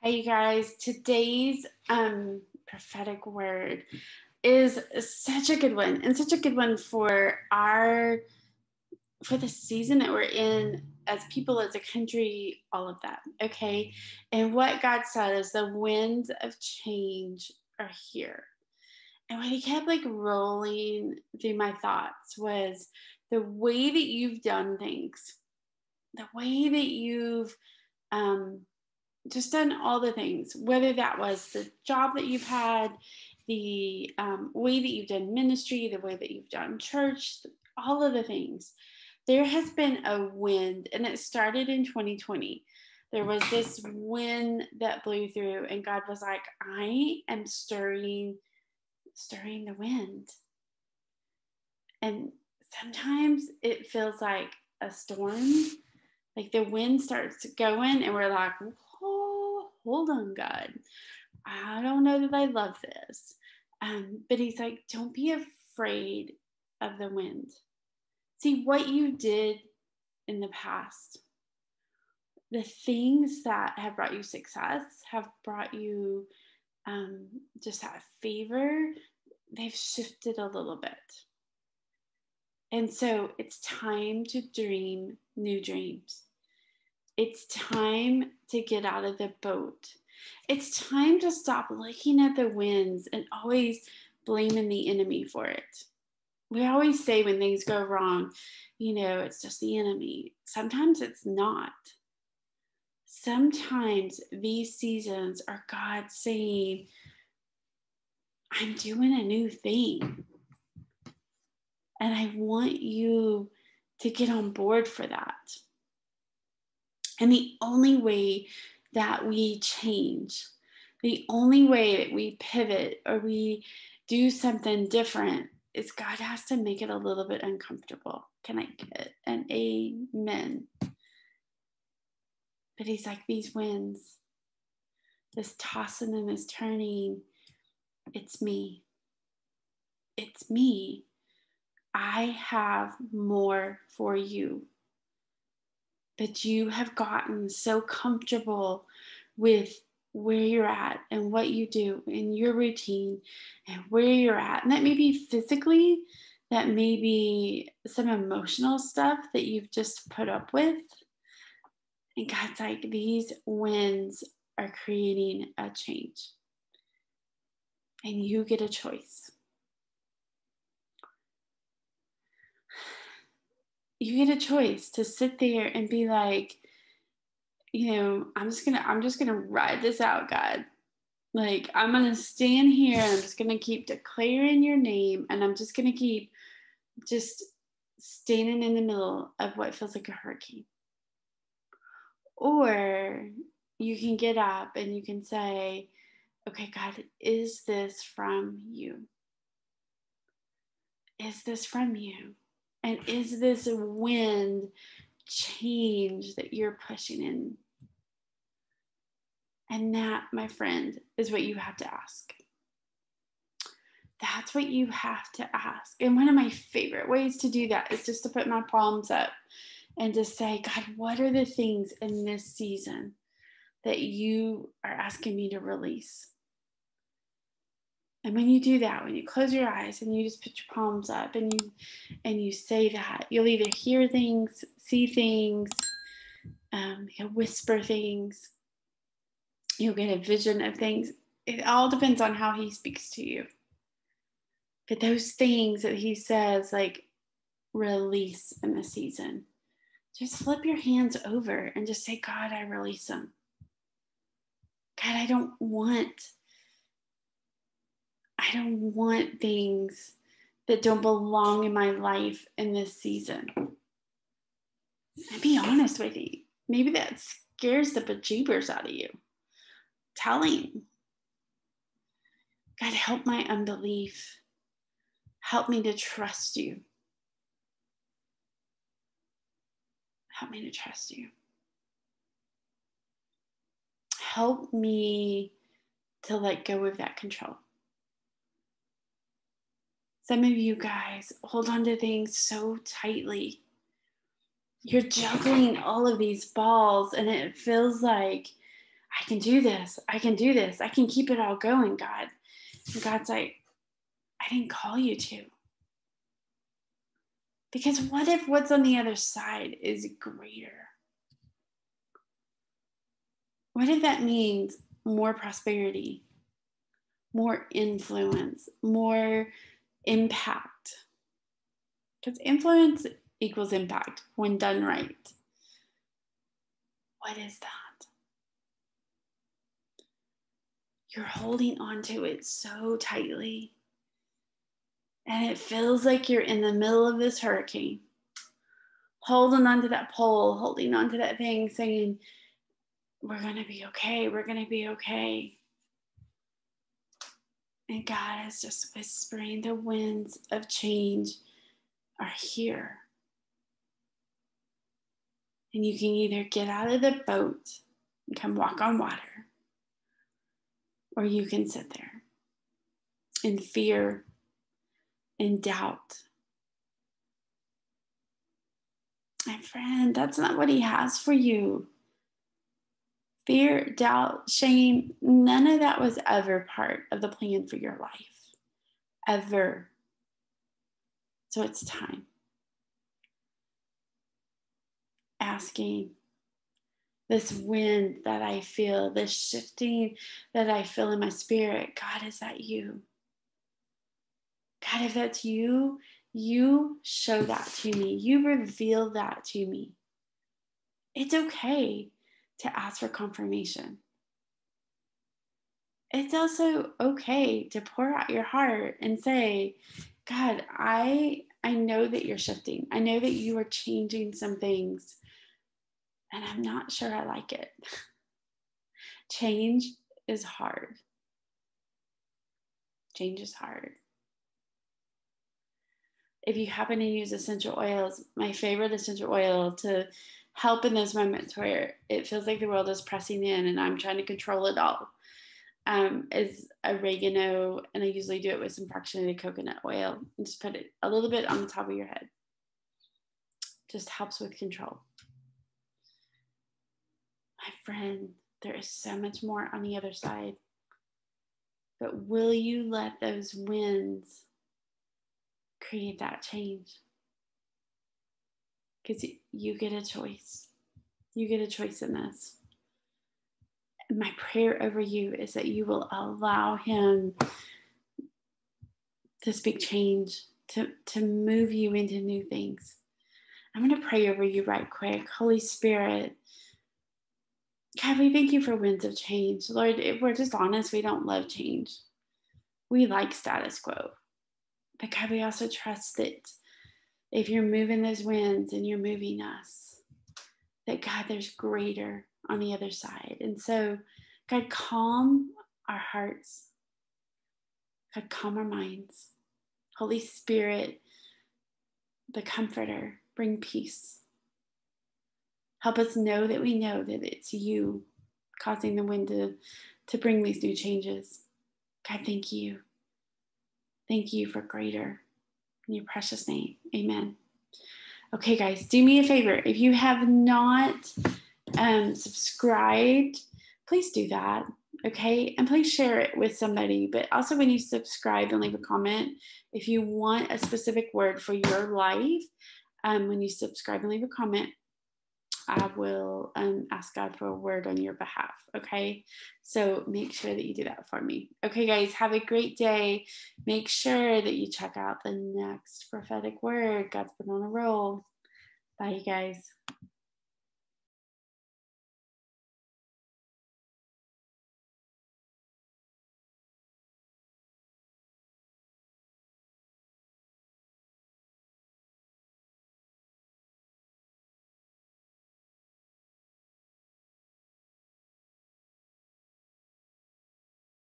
Hey, you guys, today's prophetic word is such a good one, and such a good one for the season that we're in as people, as a country, all of that, okay? And what God said is the winds of change are here. And what he kept like rolling through my thoughts was the way that you've done things, the way that you've just done all the things, whether that was the job that you've had, the way that you've done ministry, the way that you've done church, all of the things. There has been a wind, and it started in 2020. There was this wind that blew through, and God was like, I am stirring the wind. And sometimes it feels like a storm, like the wind starts going, and we're like, hold on, God. I don't know that I love this. But he's like, don't be afraid of the wind. See, what you did in the past, the things that have brought you success, have brought you just that favor, they've shifted a little bit. And so it's time to dream new dreams. It's time to get out of the boat. It's time to stop looking at the winds and always blaming the enemy for it. We always say when things go wrong, it's just the enemy. Sometimes it's not. Sometimes these seasons are God saying, I'm doing a new thing. And I want you to get on board for that. And the only way that we change, the only way that we pivot or we do something different is God has to make it a little bit uncomfortable. Can I get an amen? But he's like, these winds, this tossing and this turning, it's me. It's me. I have more for you. But you have gotten so comfortable with where you're at and what you do in your routine and where you're at. And that may be physically, that may be some emotional stuff that you've just put up with. And God's like, these winds are creating a change. And you get a choice. You get a choice to sit there and be like, I'm just gonna ride this out, God. Like, I'm gonna stand here and I'm just gonna keep declaring your name, and I'm just gonna keep just standing in the middle of what feels like a hurricane. Or you can get up and you can say, okay, God, is this from you? Is this from you? And is this wind change that you're pushing in? And that, my friend, is what you have to ask. That's what you have to ask. And one of my favorite ways to do that is just to put my palms up and to say, God, what are the things in this season that you are asking me to release? And when you do that, when you close your eyes and you just put your palms up and you say that, you'll either hear things, see things, you'll whisper things, you'll get a vision of things. It all depends on how he speaks to you. But those things that he says, like, release in the season, just flip your hands over and just say, God, I release them. God, I don't want things that don't belong in my life in this season. I'll be honest with you. Maybe that scares the bejeebers out of you. Tell him. God, help my unbelief. Help me to trust you. Help me to trust you. Help me to let go of that control. Some of you guys hold on to things so tightly. You're juggling all of these balls, and it feels like, I can do this. I can do this. I can keep it all going, God. And God's like, I didn't call you to. Because what if what's on the other side is greater? What if that means more prosperity, more influence, more impact? Because influence equals impact when done right. What is that? You're holding on to it so tightly. And it feels like you're in the middle of this hurricane, holding onto that pole, holding onto that thing, saying, we're going to be okay. We're going to be okay. And God is just whispering, the winds of change are here. And you can either get out of the boat and come walk on water, or you can sit there in fear, in doubt. My friend, that's not what he has for you. Fear, doubt, shame, none of that was ever part of the plan for your life. Ever. So it's time. Asking, this wind that I feel, this shifting that I feel in my spirit, God, is that you? God, if that's you, you show that to me. You reveal that to me. It's okay to ask for confirmation. It's also okay to pour out your heart and say, God, I know that you're shifting. I know that you are changing some things, and I'm not sure I like it. Change is hard. Change is hard. If you happen to use essential oils, my favorite essential oil to help in those moments where it feels like the world is pressing in and I'm trying to control it all, is oregano, and I usually do it with some fractionated coconut oil, and just put it a little bit on the top of your head. Just helps with control. My friend, there is so much more on the other side. But will you let those winds create that change? Because you get a choice. You get a choice in this. My prayer over you is that you will allow him to speak change, to move you into new things. I'm going to pray over you right quick. Holy Spirit, God, we thank you for winds of change. Lord, if we're just honest, we don't love change. We like status quo. But God, we also trust that if you're moving those winds and you're moving us, that God, there's greater on the other side. And so, God, calm our hearts. God, calm our minds. Holy Spirit, the Comforter, bring peace. Help us know that we know that it's you causing the wind to bring these new changes. God, thank you. Thank you for greater. In your precious name, amen. Okay, guys, do me a favor. If you have not subscribed, please do that, okay? And please share it with somebody. But also when you subscribe and leave a comment, if you want a specific word for your life, when you subscribe and leave a comment, I will ask God for a word on your behalf, okay? So make sure that you do that for me. Okay, guys, have a great day. Make sure that you check out the next prophetic word. God's been on a roll. Bye, you guys.